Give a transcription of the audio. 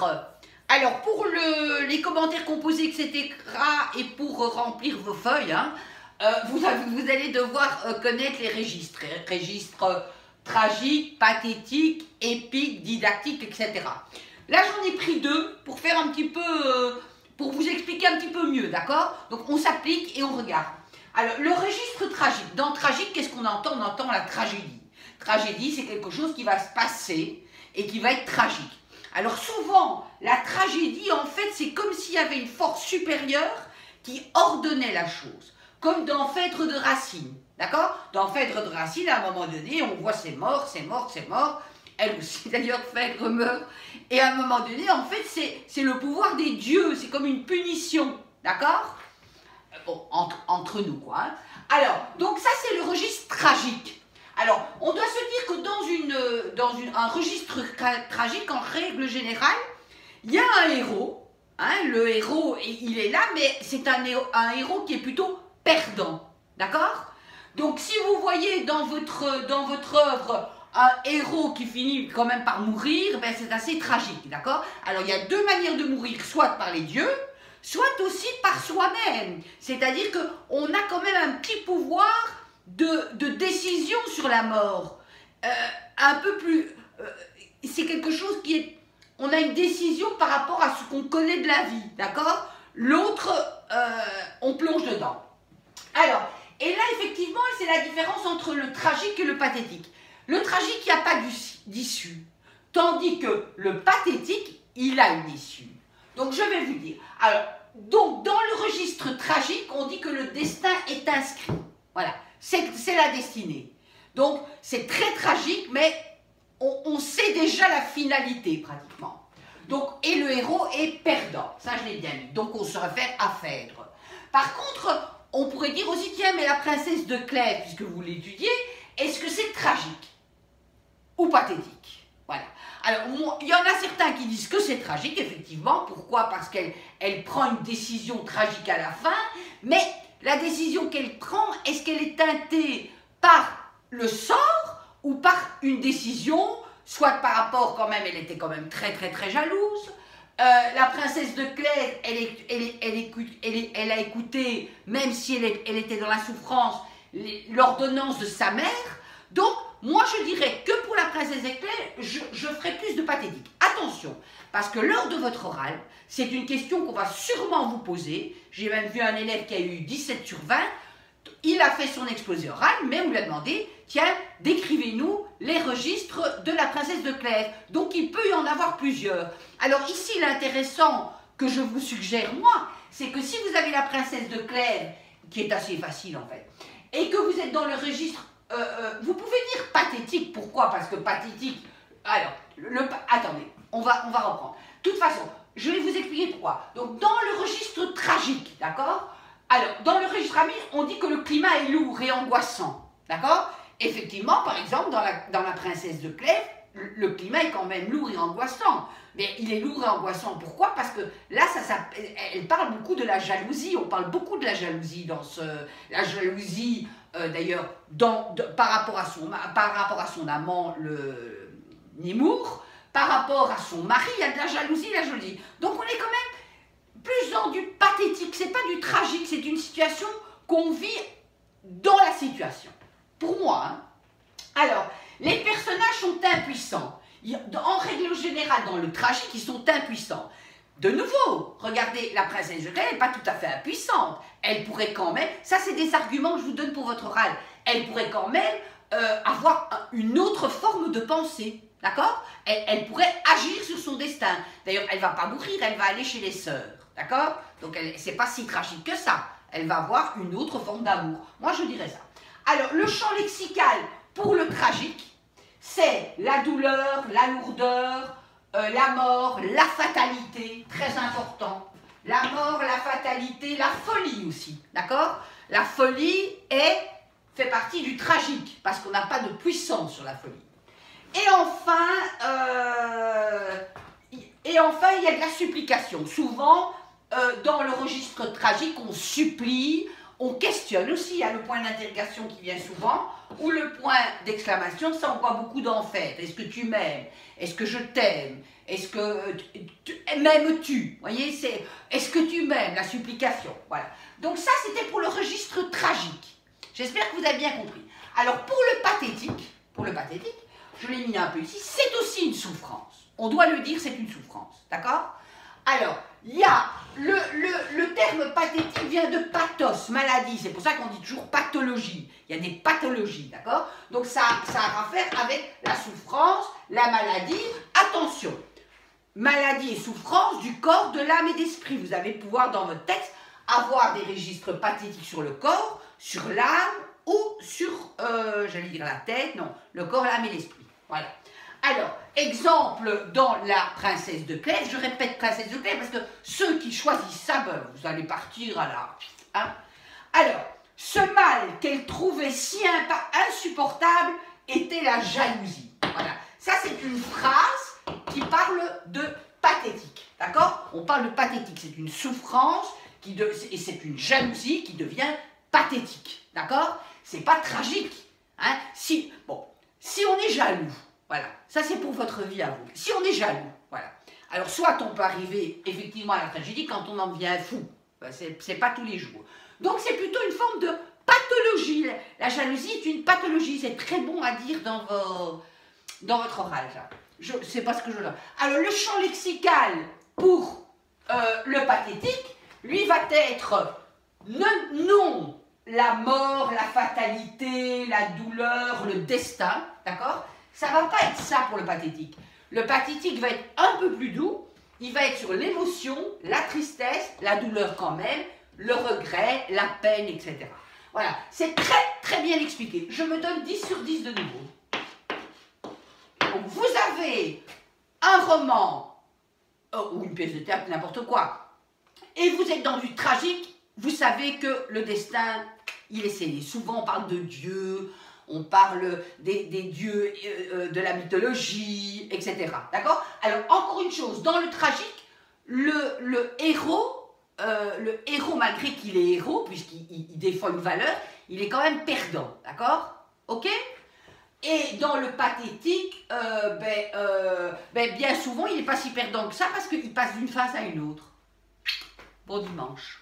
titre. Alors, pour les commentaires composés, etc., et pour remplir vos feuilles, hein, vous allez devoir connaître les registres. Tragique, pathétique, épique, didactique, etc. Là, j'en ai pris deux pour faire un petit peu... pour vous expliquer un petit peu mieux, d'accord? Donc, on s'applique et on regarde. Alors, le registre tragique. Dans tragique, qu'est-ce qu'on entend? On entend la tragédie. Tragédie, c'est quelque chose qui va se passer et qui va être tragique. Alors, souvent, la tragédie, en fait, c'est comme s'il y avait une force supérieure qui ordonnait la chose. Comme dans Phèdre de Racine, d'accord? Dans Phèdre de Racine, à un moment donné, on voit c'est mort. Elle aussi, d'ailleurs, Phèdre meurt. Et à un moment donné, en fait, c'est le pouvoir des dieux. C'est comme une punition, d'accord? Bon, entre nous, quoi. Hein. Alors, donc ça, c'est le registre tragique. Alors, on doit se dire que dans un registre tragique, en règle générale, il y a un héros. Hein, le héros, il est là, mais c'est un héros qui est plutôt perdant, d'accord? Donc, si vous voyez dans votre œuvre... un héros qui finit quand même par mourir, ben c'est assez tragique, d'accord? Alors, il y a deux manières de mourir, soit par les dieux, soit aussi par soi-même. C'est-à-dire qu'on a quand même un petit pouvoir de décision sur la mort. Un peu plus... c'est quelque chose qui est... On a une décision par rapport à ce qu'on connaît de la vie, d'accord? L'autre, on plonge dedans. Alors, et là, effectivement, c'est la différence entre le tragique et le pathétique. Le tragique, il n'y a pas d'issue, tandis que le pathétique, il a une issue. Donc, je vais vous dire. Alors, donc, dans le registre tragique, on dit que le destin est inscrit. Voilà, c'est la destinée. Donc, c'est très tragique, mais on sait déjà la finalité, pratiquement. Donc, et le héros est perdant. Ça, je l'ai bien dit. Donc, on se réfère à Phèdre. Par contre, on pourrait dire aussi, tiens, mais la princesse de Clèves, puisque vous l'étudiez, est-ce que c'est tragique ? Ou pathétique. Voilà. Alors, il y en a certains qui disent que c'est tragique, effectivement. Pourquoi? Parce qu'elle prend une décision tragique à la fin, mais la décision qu'elle prend, est-ce qu'elle est teintée par le sort ou par une décision, soit par rapport quand même, elle était quand même très jalouse. La princesse de Clèves, elle a écouté, même si elle était dans la souffrance, l'ordonnance de sa mère. Donc, moi, je dirais que pour la princesse de Clèves, je ferai plus de pathétique. Attention, parce que lors de votre oral, c'est une question qu'on va sûrement vous poser. J'ai même vu un élève qui a eu 17 sur 20. Il a fait son exposé oral, mais on lui a demandé, tiens, décrivez-nous les registres de la princesse de Clèves. Donc, il peut y en avoir plusieurs. Alors, ici, l'intéressant que je vous suggère, moi, c'est que si vous avez la princesse de Clèves, qui est assez facile, en fait, et que vous êtes dans le registre... vous pouvez dire pathétique, pourquoi? Parce que pathétique... Alors, attendez, on va reprendre. De toute façon, je vais vous expliquer pourquoi. Donc, dans le registre tragique, d'accord? Alors, dans le registre ami, on dit que le climat est lourd et angoissant, d'accord? Effectivement, par exemple, dans la princesse de Clèves, le climat est quand même lourd et angoissant. Mais il est lourd et angoissant, pourquoi? Parce que là, elle parle beaucoup de la jalousie, on parle beaucoup de la jalousie dans ce... La jalousie... d'ailleurs, par rapport à son amant, le Nimour, par rapport à son mari, il y a de la jalousie, Donc, on est quand même plus dans du pathétique, c'est pas du tragique, c'est une situation qu'on vit dans la situation. Pour moi, hein. Alors, les personnages sont impuissants. En règle générale, dans le tragique, ils sont impuissants. De nouveau, regardez, la princesse de Clèves n'est pas tout à fait impuissante. Elle pourrait quand même, ça c'est des arguments que je vous donne pour votre oral, elle pourrait quand même avoir une autre forme de pensée, d'accord? Elle pourrait agir sur son destin. D'ailleurs, elle ne va pas mourir, elle va aller chez les sœurs, d'accord? Donc, ce n'est pas si tragique que ça. Elle va avoir une autre forme d'amour. Moi, je dirais ça. Alors, le champ lexical pour le tragique, c'est la douleur, la lourdeur, la mort, la fatalité, très important. La mort, la fatalité, la folie aussi, d'accord? La folie fait partie du tragique, parce qu'on n'a pas de puissance sur la folie. Et enfin, il y a de la supplication. Souvent, dans le registre tragique, on supplie, on questionne aussi, il y a le point d'interrogation qui vient souvent, ou le point d'exclamation, ça on voit beaucoup dans Phèdre. Est-ce que tu m'aimes? Est-ce que je t'aime? Est-ce que m'aimes-tu? Voyez, c'est est-ce que tu m'aimes? La supplication, voilà. Donc ça, c'était pour le registre tragique. J'espère que vous avez bien compris. Alors pour le pathétique, je l'ai mis un peu ici, c'est aussi une souffrance. On doit le dire, c'est une souffrance, d'accord? Alors, il y a le terme pathétique vient de pathos, maladie, c'est pour ça qu'on dit toujours pathologie. Il y a des pathologies, d'accord? Donc ça a à faire avec la souffrance, la maladie. Attention, maladie et souffrance du corps, de l'âme et d'esprit. Vous allez pouvoir dans votre texte avoir des registres pathétiques sur le corps, sur l'âme ou sur, j'allais dire la tête, non, le corps, l'âme et l'esprit. Voilà. Alors, exemple dans La Princesse de Clèves, je répète Princesse de Clèves parce que ceux qui choisissent ça, ben, vous allez partir à la... Hein? Alors, ce mal qu'elle trouvait si insupportable était la jalousie. Voilà, ça c'est une phrase qui parle de pathétique, d'accord? On parle de pathétique, c'est une souffrance et c'est une jalousie qui devient pathétique, d'accord? C'est pas tragique, hein? Si on est jaloux... Voilà, ça c'est pour votre vie à vous. Si on est jaloux, voilà. Alors soit on peut arriver effectivement à la tragédie quand on en devient fou. Ben, c'est pas tous les jours. Donc c'est plutôt une forme de pathologie. La jalousie est une pathologie. C'est très bon à dire dans votre oral. C'est pas ce que je... Alors le champ lexical pour le pathétique, lui va être non, la mort, la fatalité, la douleur, le destin, d'accord ? Ça ne va pas être ça pour le pathétique. Le pathétique va être un peu plus doux, il va être sur l'émotion, la tristesse, la douleur quand même, le regret, la peine, etc. Voilà, c'est très très bien expliqué. Je me donne 10 sur 10 de nouveau. Donc vous avez un roman, ou une pièce de théâtre, n'importe quoi, et vous êtes dans du tragique, vous savez que le destin, il est scellé. Souvent on parle de Dieu... On parle des dieux de la mythologie, etc. D'accord? Alors, encore une chose, dans le tragique, le héros, malgré qu'il est héros, puisqu'il défend une valeur, il est quand même perdant. D'accord? Ok? Et dans le pathétique, bien souvent, il n'est pas si perdant que ça parce qu'il passe d'une phase à une autre. Bon dimanche.